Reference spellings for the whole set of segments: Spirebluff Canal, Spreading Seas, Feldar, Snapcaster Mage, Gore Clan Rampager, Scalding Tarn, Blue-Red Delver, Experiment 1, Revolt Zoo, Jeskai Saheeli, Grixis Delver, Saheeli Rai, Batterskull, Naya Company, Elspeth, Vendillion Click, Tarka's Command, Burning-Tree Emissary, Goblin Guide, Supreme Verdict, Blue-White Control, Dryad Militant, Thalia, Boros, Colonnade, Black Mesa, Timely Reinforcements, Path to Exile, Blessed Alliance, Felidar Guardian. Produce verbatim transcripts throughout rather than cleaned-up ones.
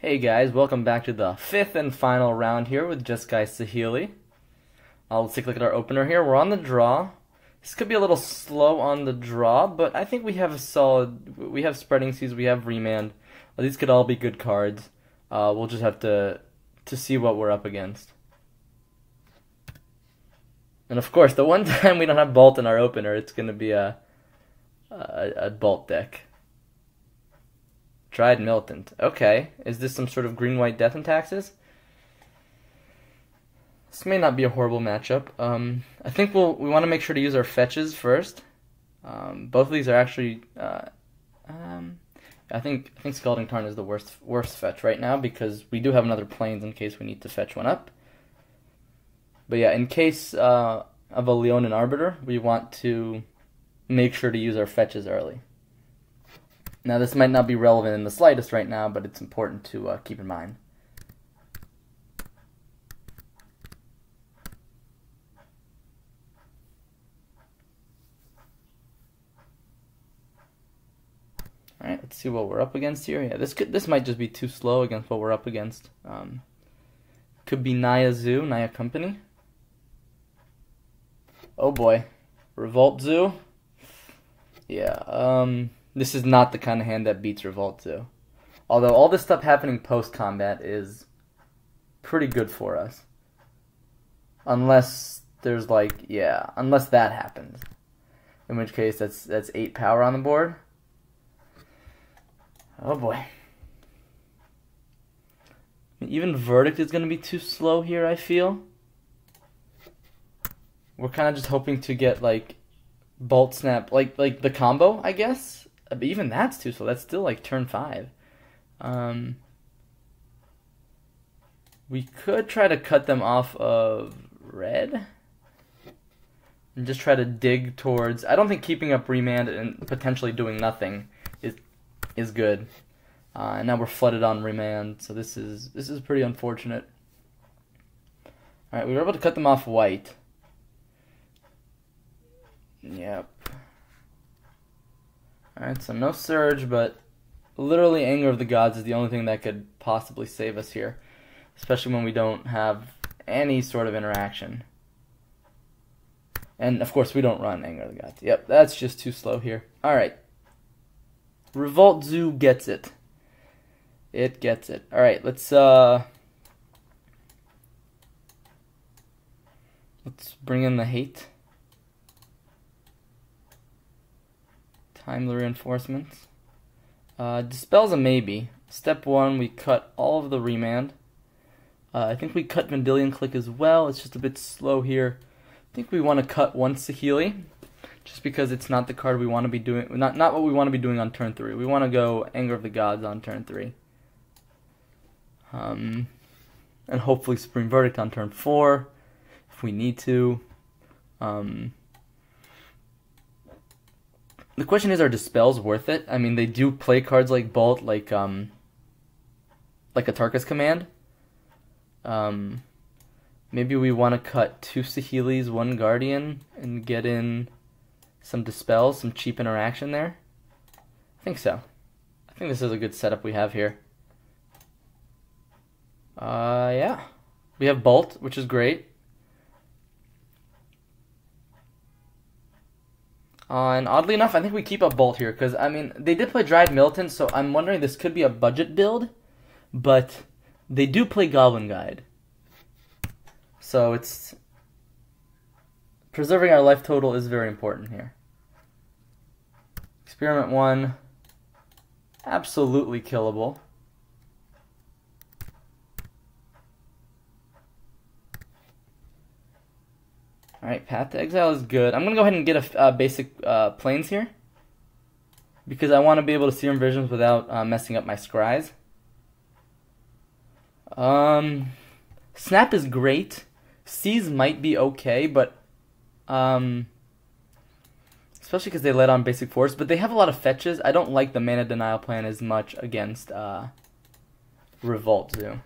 Hey guys, welcome back to the fifth and final round here with Jeskai Saheeli. Uh, let's take a look at our opener here. We're on the draw. This could be a little slow on the draw, but I think we have a solid... We have Spreading Seas, we have Remand. Uh, these could all be good cards. Uh, we'll just have to, to see what we're up against. And of course, the one time we don't have Bolt in our opener, it's going to be a, a, a Bolt deck. Dryad Militant. Okay, is this some sort of green-white death and taxes? This may not be a horrible matchup. Um, I think we'll, we want to make sure to use our fetches first. Um, both of these are actually... Uh, um, I think I think Scalding Tarn is the worst worst fetch right now because we do have another Plains in case we need to fetch one up. But yeah, in case uh, of a Leonin Arbiter, we want to make sure to use our fetches early. Now, this might not be relevant in the slightest right now, but it's important to uh, keep in mind. All right, let's see what we're up against here. Yeah, this could, this might just be too slow against what we're up against. Um, could be Naya Zoo, Naya Company. Oh boy, Revolt Zoo. Yeah. Um. This is not the kind of hand that beats Revolt Zoo. Although all this stuff happening post-combat is pretty good for us. Unless there's like, yeah, unless that happens. In which case, that's that's eight power on the board. Oh boy. Even Verdict is going to be too slow here, I feel. We're kind of just hoping to get like Bolt Snap, like like the combo, I guess. But even that's too slow. That's still like turn five. Um, we could try to cut them off of red and just try to dig towards. I don't think keeping up Remand and potentially doing nothing is is good. Uh, and now we're flooded on Remand, so this is this is pretty unfortunate. All right, we were able to cut them off white. Yep. Alright, so no Surge, but literally Anger of the Gods is the only thing that could possibly save us here. Especially when we don't have any sort of interaction. And, of course, we don't run Anger of the Gods. Yep, that's just too slow here. Alright. Revolt Zoo gets it. It gets it. Alright, let's, uh... let's bring in the hate. Timely Reinforcements. Uh, Dispel's a maybe. Step one, we cut all of the Remand. Uh, I think we cut Vendillion Click as well. It's just a bit slow here. I think we want to cut one Saheeli, just because it's not the card we want to be doing. Not not what we want to be doing on turn three. We want to go Anger of the Gods on turn three. Um, and hopefully Supreme Verdict on turn four, if we need to. Um. The question is, are Dispels worth it? I mean, they do play cards like Bolt, like um, like a Tarka's Command. Um, maybe we want to cut two Saheelis, one Guardian, and get in some Dispels, some cheap interaction there. I think so. I think this is a good setup we have here. Uh, yeah. We have Bolt, which is great. Uh, and oddly enough, I think we keep up Bolt here, because, I mean, they did play Dryad Militant, so I'm wondering this could be a budget build, but they do play Goblin Guide. So it's... preserving our life total is very important here. Experiment one, absolutely killable. Alright, Path to Exile is good. I'm going to go ahead and get a uh, basic uh, Plains here, because I want to be able to Serum Visions without uh, messing up my Scries. Um, Snap is great. Seas might be okay, but... Um, especially because they let on basic force, but they have a lot of fetches. I don't like the mana denial plan as much against uh, Revolt Zoo.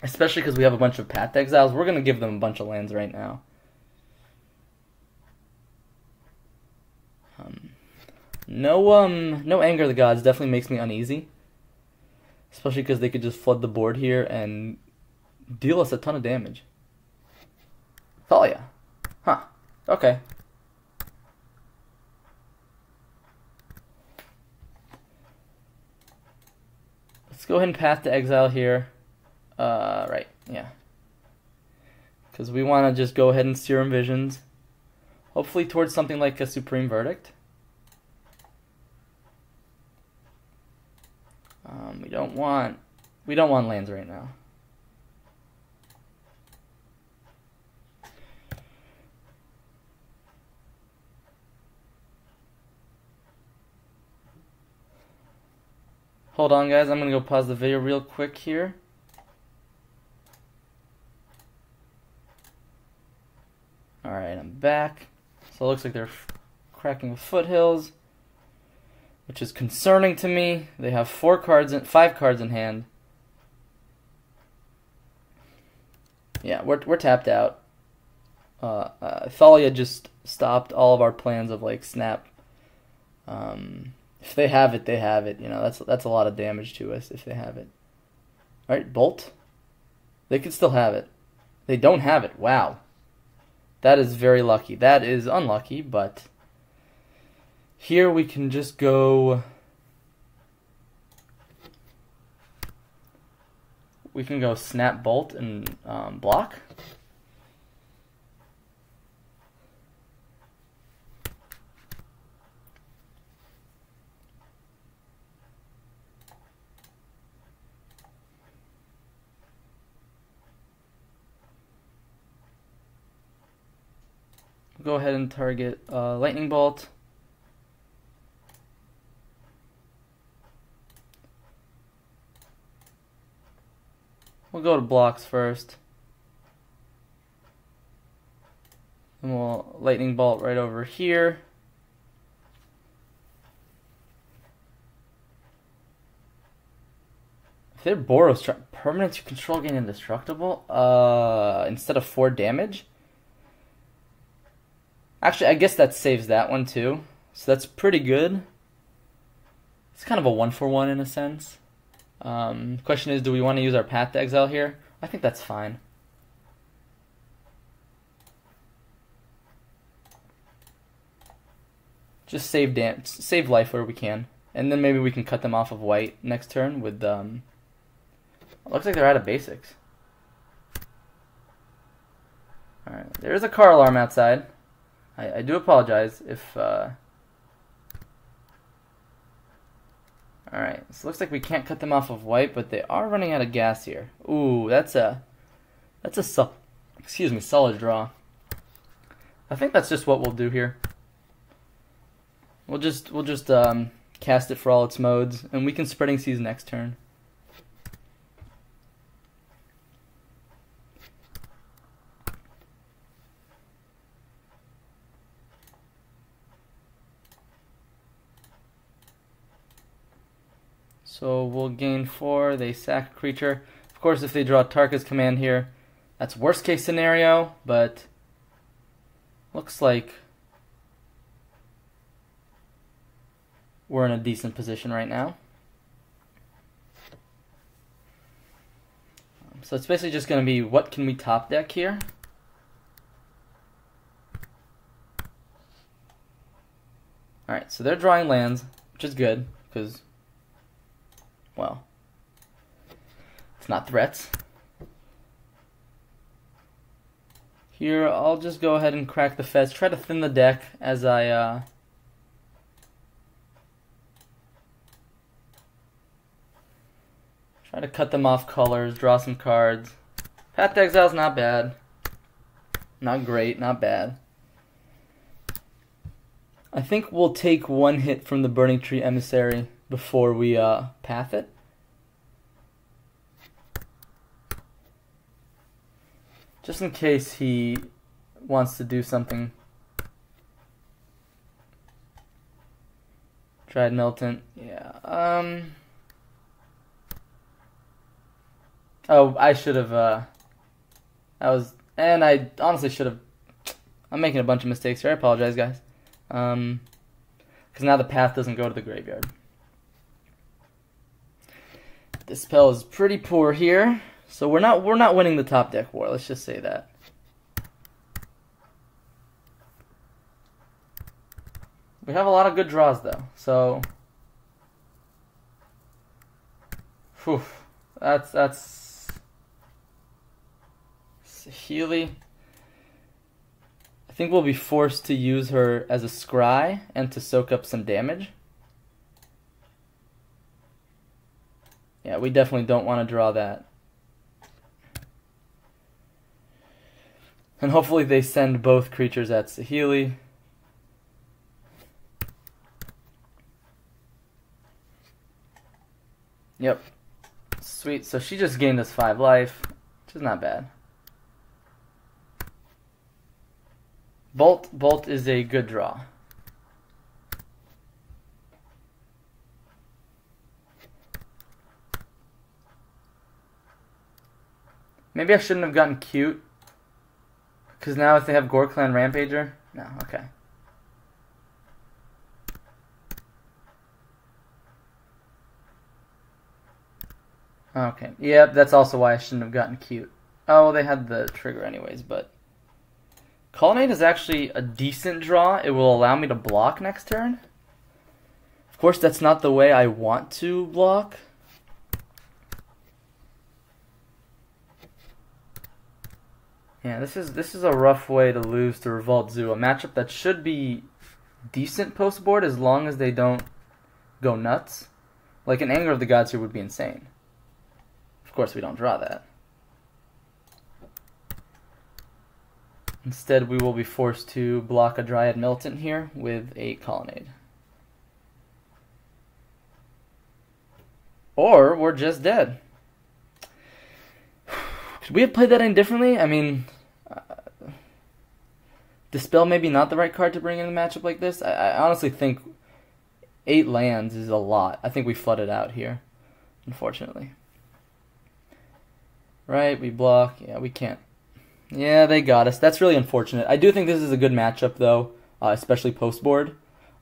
Especially because we have a bunch of Path to Exiles. We're going to give them a bunch of lands right now. No, um, no Anger of the Gods definitely makes me uneasy. Especially because they could just flood the board here and deal us a ton of damage. Thalia. Huh. Okay. Let's go ahead and Path to Exile here. Uh, right, yeah. Because we want to just go ahead and Serum Visions. Hopefully towards something like a Supreme Verdict. Um, we don't want we don't want lands right now. Hold on, guys. I'm gonna go pause the video real quick here. All right, I'm back. So it looks like they're cracking the foothills, which is concerning to me. They have four cards and five cards in hand. Yeah, we're we're tapped out. Uh, uh, Thalia just stopped all of our plans of like snap. Um, if they have it, they have it. You know, that's that's a lot of damage to us if they have it. All right, Bolt. They could still have it. They don't have it. Wow, that is very lucky. That is unlucky, but. Here we can just go, we can go snap bolt and um, block. Go ahead and target uh, Lightning Bolt. We'll go to blocks first. And we'll Lightning Bolt right over here. If they're Boros, permanent to control gain indestructible, uh, instead of four damage. Actually, I guess that saves that one too. So that's pretty good. It's kind of a one for one in a sense. Um, question is, do we want to use our Path to Exile here? I think that's fine. Just save dam save life where we can, and then maybe we can cut them off of white next turn with. Um, it looks like they're out of basics. All right, there is a car alarm outside. I, I do apologize if. Uh, Alright, so it looks like we can't cut them off of white, but they are running out of gas here. Ooh, that's a that's a sol excuse me, solid draw. I think that's just what we'll do here. We'll just we'll just um, cast it for all its modes, and we can Spreading Seas next turn. So we'll gain four, they sack a creature. Of course, if they draw Tarka's Command here, that's worst case scenario, but looks like we're in a decent position right now. So it's basically just going to be, what can we top deck here? Alright, so they're drawing lands, which is good, because... well, it's not threats. Here, I'll just go ahead and crack the fetch. Try to thin the deck as I... Uh, try to cut them off colors, draw some cards. Path to Exile's not bad. Not great, not bad. I think we'll take one hit from the Burning-Tree Emissary before we uh, path it. Just in case he wants to do something. Dryad Militant, yeah. Um. Oh, I should have, uh, I was, and I honestly should have, I'm making a bunch of mistakes here, I apologize guys. Um, because now the path doesn't go to the graveyard. Dispel is pretty poor here, so we're not we're not winning the top deck war. Let's just say that. We have a lot of good draws though, so. Whew. That's that's Saheeli. I think we'll be forced to use her as a scry and to soak up some damage. Yeah, we definitely don't want to draw that. And hopefully they send both creatures at Saheeli. Yep. Sweet, so she just gained us five life, which is not bad. Bolt, Bolt is a good draw. Maybe I shouldn't have gotten cute, because now if they have Gore Clan Rampager, no, okay. Okay, yep, that's also why I shouldn't have gotten cute. Oh, well, they had the trigger anyways, but... Colonnade is actually a decent draw. It will allow me to block next turn. Of course, that's not the way I want to block. Yeah, this is this is a rough way to lose to Revolt Zoo. A matchup that should be decent post board as long as they don't go nuts. Like an Anger of the Gods here would be insane. Of course, we don't draw that. Instead, we will be forced to block a Dryad Militant here with a Colonnade. Or we're just dead. Should we have played that in differently? I mean, uh, Dispel maybe not the right card to bring in a matchup like this. I, I honestly think eight lands is a lot. I think we flooded out here, unfortunately. Right, we block. Yeah, we can't. Yeah, they got us. That's really unfortunate. I do think this is a good matchup, though, uh, especially post-board.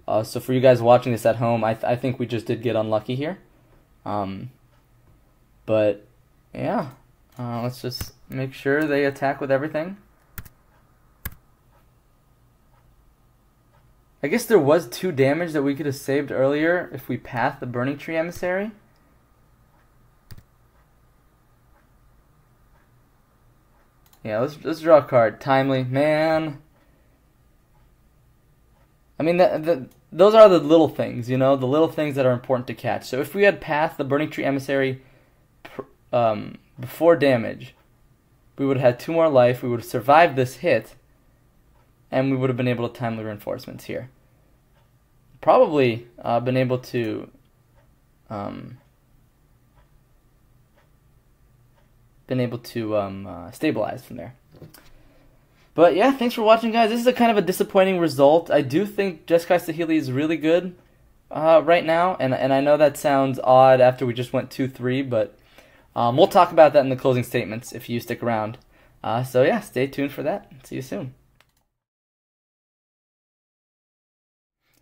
Uh, so for you guys watching this at home, I, th I think we just did get unlucky here. Um, but, yeah. Uh, let's just make sure they attack with everything. I guess there was two damage that we could have saved earlier if we path the Burning-Tree Emissary. Yeah, let's let's draw a card. Timely, man. I mean, that the those are the little things, you know, the little things that are important to catch. So if we had path the Burning-Tree Emissary um, before damage, we would have had two more life. We would have survived this hit, and we would have been able to timely reinforcements here. Probably uh, been able to. Um, been able to um, uh, stabilize from there. But yeah, thanks for watching, guys. This is a kind of a disappointing result. I do think Jeskai Saheeli is really good uh, right now, and and I know that sounds odd after we just went two three, but um, we'll talk about that in the closing statements if you stick around. Uh, so yeah, stay tuned for that. See you soon.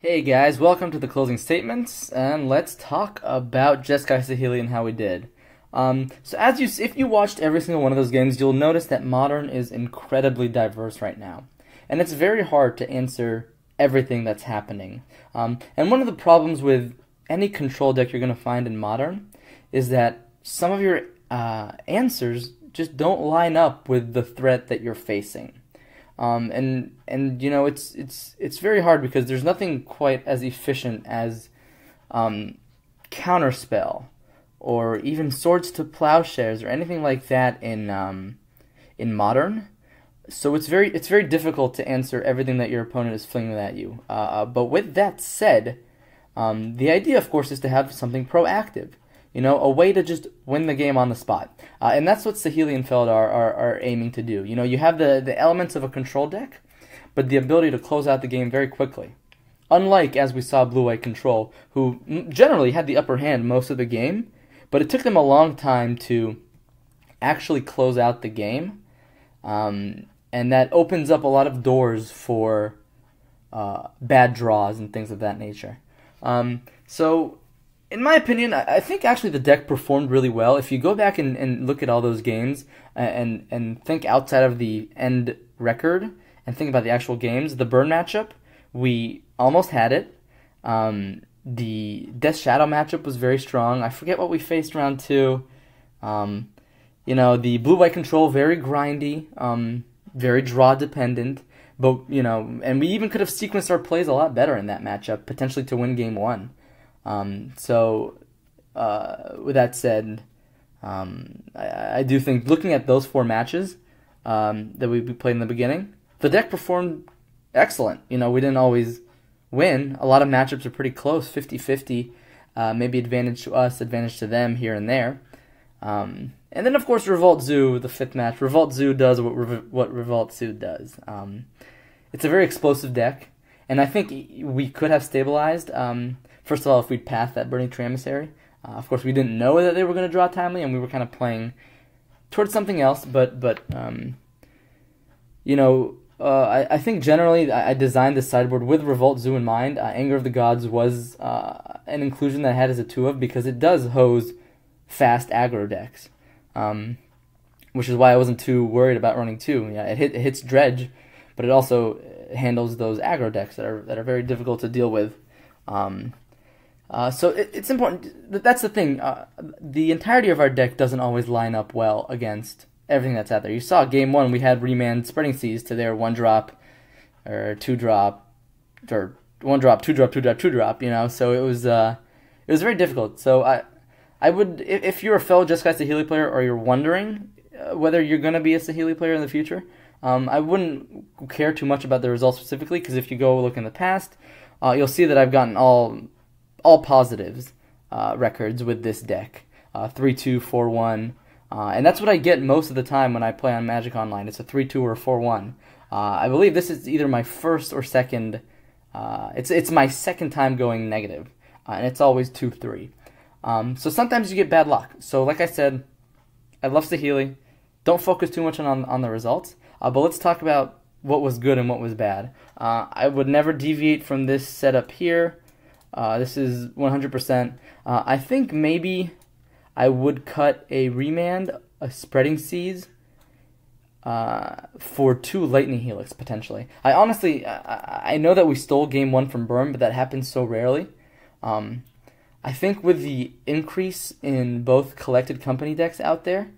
Hey guys, welcome to the closing statements, and let's talk about Jeskai Saheeli and how we did. Um, so as you, if you watched every single one of those games, you'll notice that Modern is incredibly diverse right now, and it's very hard to answer everything that's happening. Um, and one of the problems with any control deck you're going to find in Modern is that some of your uh, answers just don't line up with the threat that you're facing, um, and and you know it's it's it's very hard because there's nothing quite as efficient as um, Counterspell, or even Swords to Plowshares, or anything like that in um, in Modern. So it's very it's very difficult to answer everything that your opponent is flinging at you. Uh, but with that said, um, the idea, of course, is to have something proactive. You know, a way to just win the game on the spot. Uh, and that's what Saheeli and Feld are, are, are aiming to do. You know, you have the, the elements of a control deck, but the ability to close out the game very quickly. Unlike, as we saw, Blue-White Control, who generally had the upper hand most of the game, but it took them a long time to actually close out the game, um, and that opens up a lot of doors for uh, bad draws and things of that nature. Um, so in my opinion, I think actually the deck performed really well. If you go back and, and look at all those games and, and think outside of the end record and think about the actual games, the burn matchup, we almost had it. Um, the Death Shadow matchup was very strong. I forget what we faced round two. Um, you know, the Blue-White Control, very grindy, um, very draw-dependent. But, you know, and we even could have sequenced our plays a lot better in that matchup, potentially to win game one. Um, so, uh, with that said, um, I, I do think looking at those four matches um, that we played in the beginning, the deck performed excellent. You know, we didn't always win. A lot of matchups are pretty close, fifty fifty, uh, maybe advantage to us, advantage to them here and there. Um, and then, of course, Revolt Zoo, the fifth match. Revolt Zoo does what, Re what Revolt Zoo does. Um, it's a very explosive deck, and I think we could have stabilized. Um, first of all, if we'd passed that Burning-Tree Emissary. Uh, of course, we didn't know that they were going to draw Timely, and we were kind of playing towards something else. But, but um, you know, uh, I, I think generally I, I designed this sideboard with Revolt Zoo in mind. Uh, Anger of the Gods was uh, an inclusion that I had as a two of because it does hose fast aggro decks, um, which is why I wasn't too worried about running two. Yeah, it, hit, it hits dredge, but it also handles those aggro decks that are that are very difficult to deal with. Um, uh, so it, it's important. That's the thing. Uh, the entirety of our deck doesn't always line up well against everything that's out there. You saw game one. We had Remand, Spreading Seas to their one drop or two drop or one drop, two drop, two drop, two drop. You know, so it was uh, it was very difficult. So I. I would, if you're a fellow Jeskai Saheeli player or you're wondering whether you're going to be a Saheeli player in the future, um, I wouldn't care too much about the results specifically, because if you go look in the past, uh, you'll see that I've gotten all all positives uh, records with this deck, uh, three two, four one, uh, and that's what I get most of the time when I play on Magic Online. It's a three two or a four one. Uh, I believe this is either my first or second, uh, it's, it's my second time going negative, uh, and it's always two three. Um, so sometimes you get bad luck. So like I said, I love Saheeli. Don't focus too much on, on the results, uh, but let's talk about what was good and what was bad. Uh, I would never deviate from this setup here. Uh, this is one hundred percent. Uh, I think maybe I would cut a Remand, a Spreading Seas, uh, for two Lightning Helix, potentially. I honestly, I, I know that we stole game one from Burn, but that happens so rarely. Um... I think with the increase in both collected company decks out there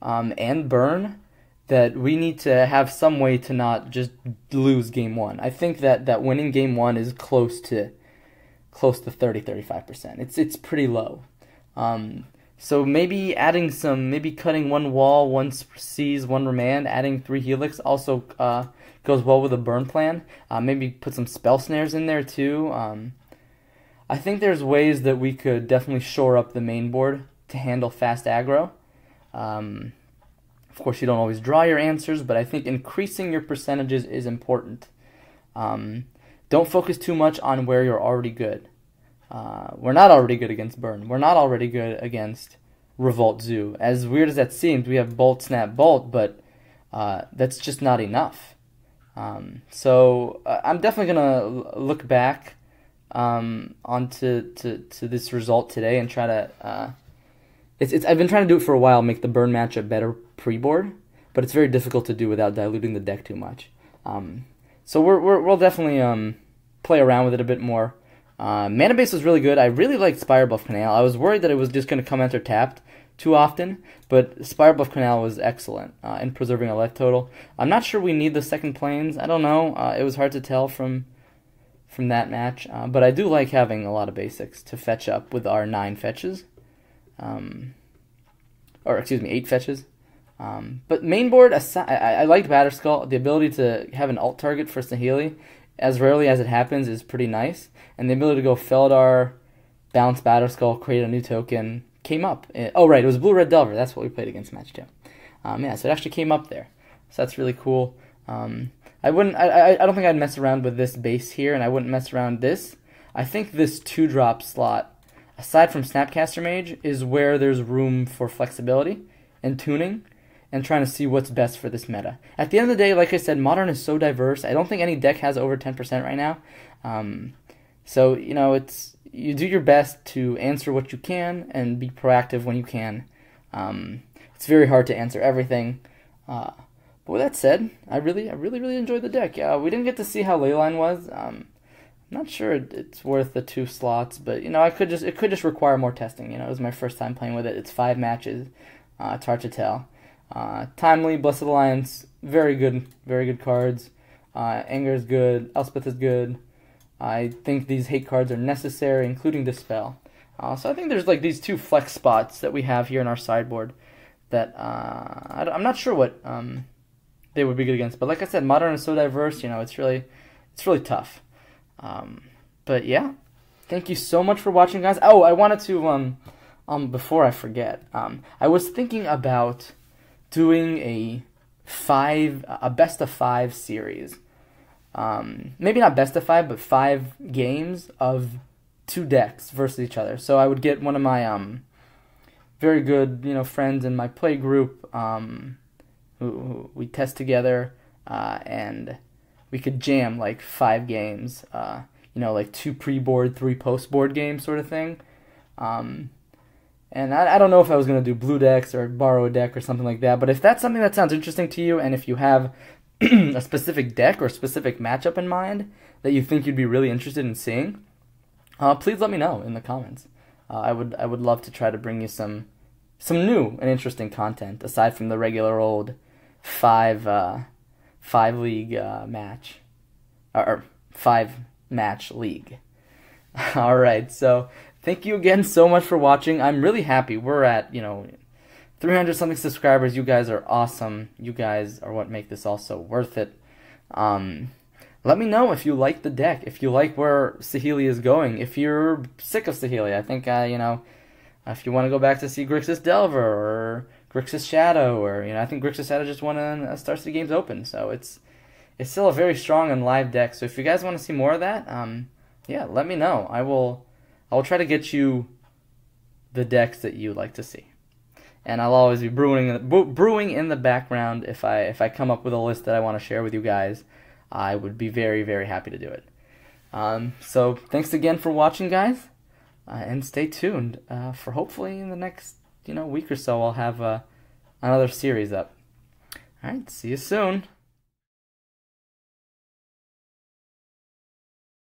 um, and burn, that we need to have some way to not just lose game one. I think that, that winning game one is close to close to thirty, thirty-five percent. It's it's pretty low. Um, so maybe adding some, maybe cutting one wall, one seize, one remand, adding three helix also uh, goes well with a burn plan. Uh, maybe put some spell snares in there too. Um, I think there's ways that we could definitely shore up the main board to handle fast aggro. Um, of course, you don't always draw your answers, but I think increasing your percentages is important. Um, don't focus too much on where you're already good. Uh, we're not already good against Burn. We're not already good against Revolt Zoo. As weird as that seems, we have Bolt, Snap, Bolt, but uh, that's just not enough. Um, so uh, I'm definitely going to look back um onto to to this result today and try to uh it's it's I've been trying to do it for a while, make the burn match a better pre-board, but it's very difficult to do without diluting the deck too much. Um so we're, we're we'll definitely um play around with it a bit more. Uh mana base was really good. I really liked Spirebluff Canal. I was worried that it was just going to come after tapped too often, but Spirebluff Canal was excellent uh, in preserving a life total. I'm not sure we need the second planes. I don't know. Uh, it was hard to tell from from that match, uh, but I do like having a lot of basics to fetch up with our nine fetches, um, or excuse me, eight fetches. Um, but main board, aside, I, I liked Batterskull. The ability to have an alt target for Saheeli, as rarely as it happens, is pretty nice, and the ability to go Feldar, bounce Batterskull, create a new token, came up. It, oh right, it was Blue-Red Delver, that's what we played against match two. Um, yeah, so it actually came up there, so that's really cool. Um, I wouldn't. I, I. I don't think I'd mess around with this base here, and I wouldn't mess around this. I think this two-drop slot, aside from Snapcaster Mage, is where there's room for flexibility and tuning, and trying to see what's best for this meta. At the end of the day, like I said, Modern is so diverse. I don't think any deck has over ten percent right now. Um, so you know, it's you do your best to answer what you can and be proactive when you can. Um, it's very hard to answer everything. Uh, but with that said, I really, I really, really enjoyed the deck. Uh, we didn't get to see how Leyline was. Um, I'm not sure it's worth the two slots, but you know, I could just it could just require more testing. You know, it was my first time playing with it. It's five matches. Uh, it's hard to tell. Uh, Timely, Blessed Alliance, very good, very good cards. Uh, Anger is good. Elspeth is good. I think these hate cards are necessary, including Dispel. Uh, so I think there's like these two flex spots that we have here in our sideboard that uh, I, I'm not sure what um, they would be good against. But like I said, Modern is so diverse, you know, it's really, it's really tough. Um, but yeah, thank you so much for watching, guys. Oh, I wanted to, um, um, before I forget, um, I was thinking about doing a five, a best of five series. Um, maybe not best of five, but five games of two decks versus each other. So I would get one of my um, very good, you know, friends in my play group um, who, who we test together, uh, and we could jam like five games, uh, you know, like two pre-board, three post-board games sort of thing. Um, and I, I don't know if I was going to do blue decks or borrow a deck or something like that, but if that's something that sounds interesting to you, and if you have a specific deck or specific matchup in mind that you think you'd be really interested in seeing, uh, please let me know in the comments. Uh, I would I would love to try to bring you some some new and interesting content aside from the regular old five uh, five league uh, match or, or five match league. All right, so thank you again so much for watching. I'm really happy we're at, you know, three hundred something subscribers. You guys are awesome. You guys are what make this all so worth it. Um, let me know if you like the deck, if you like where Saheeli is going, if you're sick of Saheeli. I think, uh, you know, if you want to go back to see Grixis Delver or Grixis Shadow, or, you know, I think Grixis Shadow just won a Star City Games Open, so it's it's still a very strong and live deck. So if you guys want to see more of that, um, yeah, let me know. I will, I will try to get you the decks that you like to see. And I'll always be brewing in the, brewing in the background. If I if I come up with a list that I want to share with you guys, I would be very, very happy to do it. Um, so thanks again for watching, guys, uh, and stay tuned uh, for hopefully in the next you know week or so I'll have uh, another series up. All right, see you soon.